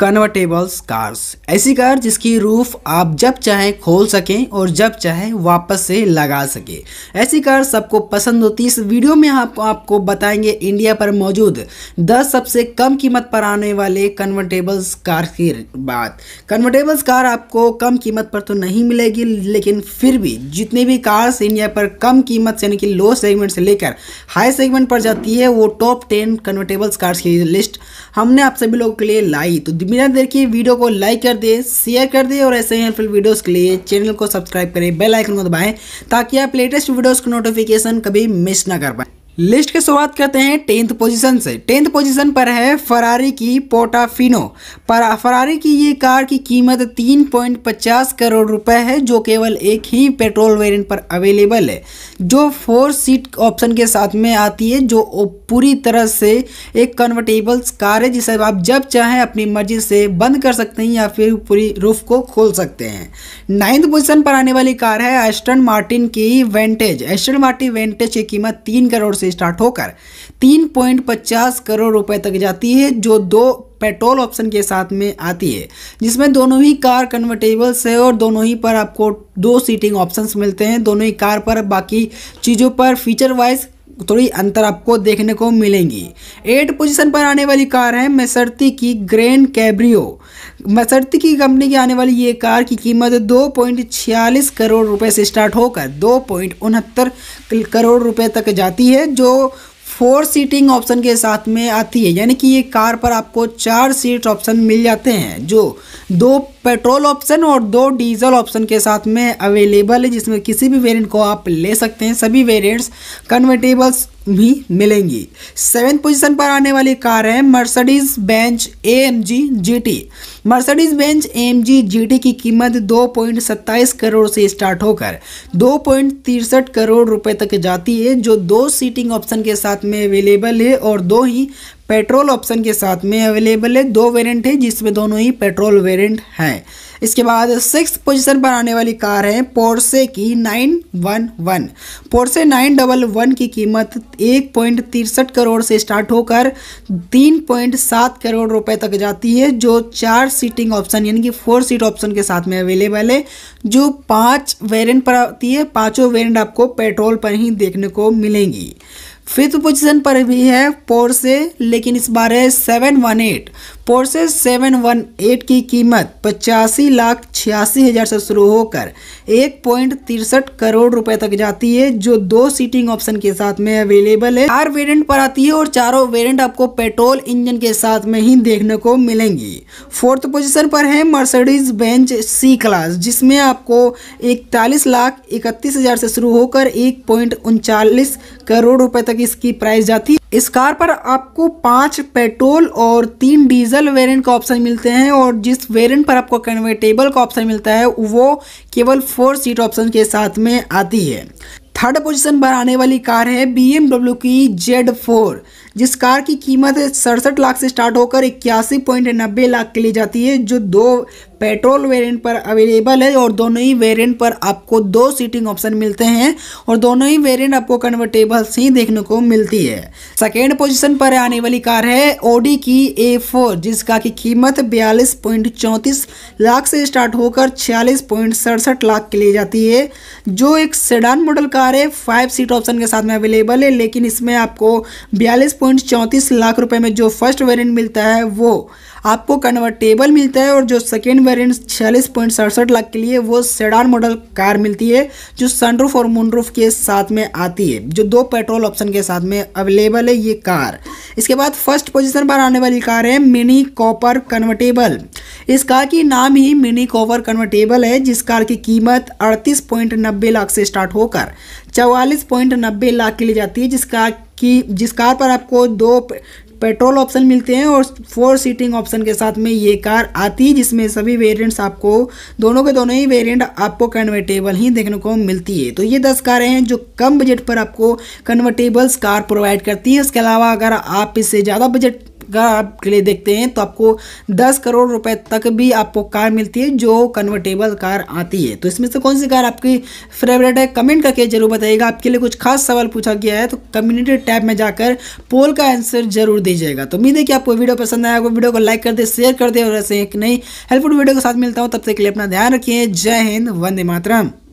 Convertibles cars, ऐसी car जिसकी roof आप जब चाहे खोल सकें और जब चाहे वापस से लगा सकें। ऐसी कार सबको पसंद होती है। इस वीडियो में हम आपको बताएंगे इंडिया पर मौजूद 10 सबसे कम कीमत पर आने वाले कन्वर्टेबल्स कार की बात। कन्वर्टेबल्स कार आपको कम कीमत पर तो नहीं मिलेगी, लेकिन फिर भी जितने भी कार्स इंडिया पर कम कीमत यानी कि लो सेगमेंट से लेकर हाई सेगमेंट पर जाती है, वो टॉप 10 कन्वर्टेबल्स कार्स की लिस्ट हमने आप सभी लोगों के लिए लाई। तो बिना देर के वीडियो को लाइक कर दे, शेयर कर दे और ऐसे ही हेल्पफुल वीडियोस के लिए चैनल को सब्सक्राइब करें, बेल आइकन को दबाएं ताकि आप लेटेस्ट वीडियोस की नोटिफिकेशन कभी मिस ना कर पाएं। लिस्ट की शुरुआत करते हैं 10th पोजीशन से। 10th पोजीशन पर है फरारी की पोर्टाफिनो। पर फरारी की ये कार की कीमत 3.50 करोड़ रुपए है, जो केवल एक ही पेट्रोल वेरिएंट पर अवेलेबल है, जो 4 सीट ऑप्शन के साथ में आती है, जो पूरी तरह से एक कन्वर्टेबल्स कार है जिसे आप जब चाहें अपनी मर्जी से बंद कर सकते हैं या फिर पूरी रूफ को खोल सकते हैं। 9th पोजीशन पर आने वाली कार है एस्टन मार्टिन की वेंटेज। एस्टन मार्टिन वेंटेज की कीमत 3 करोड़ से स्टार्ट होकर 3.50 करोड़ रुपए तक जाती है, जो 2 पेट्रोल ऑप्शन के साथ में आती है, जिसमें दोनों ही कार कन्वर्टेबल्स है और दोनों ही पर आपको 2 सीटिंग ऑप्शंस मिलते हैं। दोनों ही कार पर बाकी चीज़ों पर फीचर वाइज थोड़ी अंतर आपको देखने को मिलेंगी। 8 पोजीशन पर आने वाली कार है मैसर्ती की ग्रैनकैब्रियो। मैसर्ती की कंपनी की आने वाली ये कार की कीमत 2.46 करोड़ रुपए से स्टार्ट होकर 2.69 करोड़ रुपए तक जाती है, जो 4 सीटिंग ऑप्शन के साथ में आती है, यानी कि ये कार पर आपको 4 सीट ऑप्शन मिल जाते हैं, जो 2 पेट्रोल ऑप्शन और 2 डीजल ऑप्शन के साथ में अवेलेबल है, जिसमें किसी भी वेरिएंट को आप ले सकते हैं। सभी वेरिएंट्स कन्वर्टेबल्स भी मिलेंगी। 7th पोजीशन पर आने वाली कार है Mercedes Benz AMG GT. Mercedes Benz AMG GT की कीमत 2.27 करोड़ से स्टार्ट होकर 2.63 करोड़ रुपए तक जाती है, जो 2 सीटिंग ऑप्शन के साथ में अवेलेबल है और 2 ही पेट्रोल ऑप्शन के साथ में अवेलेबल है। 2 वेरिएंट है जिसमें दोनों ही पेट्रोल वेरिएंट हैं। इसके बाद 6th पोजीशन पर आने वाली कार है पोर्से की 911। पोर्से 911 की कीमत 1.63 करोड़ से स्टार्ट होकर 3.7 करोड़ रुपए तक जाती है, जो 4 सीटिंग ऑप्शन यानी कि 4 सीट ऑप्शन के साथ में अवेलेबल है, जो 5 वेरिएंट पर आती है। 5ों वेरिएंट आपको पेट्रोल पर ही देखने को मिलेंगी। 5th पोजीशन पर भी है पोर्से, लेकिन इस बार है 718। पोर्से 718 की कीमत 85,86,000 से शुरू होकर 1.63 करोड़ रुपए तक जाती है, जो 2 सीटिंग ऑप्शन के साथ में अवेलेबल है। 4 वेरिएंट पर आती है और 4 वेरिएंट आपको पेट्रोल इंजन के साथ में ही देखने को मिलेंगी। 4th पोजीशन पर है मर्सिडीज बेंज सी क्लास, जिसमें आपको 41,31,000 से शुरू होकर 1.39 करोड़ रुपए तक इसकी प्राइस जाती है। इस कार पर आपको 5 पेट्रोल और 3 डीजल वेरिएंट का ऑप्शन मिलते हैं, और जिस वेरिएंट पर आपको कन्वर्टेबल का ऑप्शन मिलता है वो केवल 4 सीट ऑप्शन के साथ में आती है। 3rd पोजीशन पर आने वाली कार है BMW की Z4, जिस कार की कीमत 67 लाख से स्टार्ट होकर 81.90 लाख के लिए जाती है, जो 2 पेट्रोल वेरिएंट पर अवेलेबल है और दोनों ही वेरिएंट पर आपको 2 सीटिंग ऑप्शन मिलते हैं और दोनों ही वेरिएंट आपको कन्वर्टेबल्स ही देखने को मिलती है। 2nd पोजीशन पर आने वाली कार है ऑडी की A4, जिस कार की कीमत 42.34 लाख से स्टार्ट होकर 46.67 लाख के लिए जाती है, जो एक सेडान मॉडल कार है। 5 सीट ऑप्शन के साथ में अवेलेबल है, लेकिन इसमें आपको 42.34 लाख रुपए में जो फर्स्ट वेरिएंट मिलता है वो आपको कन्वर्टेबल मिलता है, और जो सेकेंड वेरिएंट 46.67 लाख के लिए वो सेडान मॉडल कार मिलती है, जो सनरूफ और मूनरूफ के साथ में आती है, जो 2 पेट्रोल ऑप्शन के साथ में अवेलेबल है ये कार। इसके बाद 1st पोजीशन पर आने वाली कार है मिनी कॉपर कन्वर्टेबल। इस कार की नाम ही मिनी कॉपर कन्वर्टेबल है, जिस कार की कीमत 38.90 लाख से स्टार्ट होकर 44.90 लाख के लिए जाती है, जिस कार पर आपको 2 पेट्रोल ऑप्शन मिलते हैं और 4 सीटिंग ऑप्शन के साथ में ये कार आती है, जिसमें सभी वेरिएंट्स आपको दोनों के दोनों ही वेरिएंट आपको कन्वर्टेबल ही देखने को मिलती है। तो ये 10 कारें हैं जो कम बजट पर आपको कन्वर्टेबल्स कार प्रोवाइड करती है। इसके अलावा अगर आप इससे ज़्यादा बजट का आपके लिए देखते हैं तो आपको 10 करोड़ रुपए तक भी आपको कार मिलती है जो कन्वर्टेबल कार आती है। तो इसमें से कौन सी कार आपकी फेवरेट है कमेंट करके जरूर बताइएगा। आपके लिए कुछ खास सवाल पूछा गया है तो कम्युनिटी टैब में जाकर पोल का आंसर जरूर दीजिएगा। तो उम्मीद है कि आपको वीडियो पसंद आया होगा। वीडियो को लाइक कर दे, शेयर कर दे और ऐसे एक नई हेल्पफुल वीडियो के साथ मिलता हूँ। तब तक के लिए अपना ध्यान रखिए। जय हिंद, वंदे मातरम।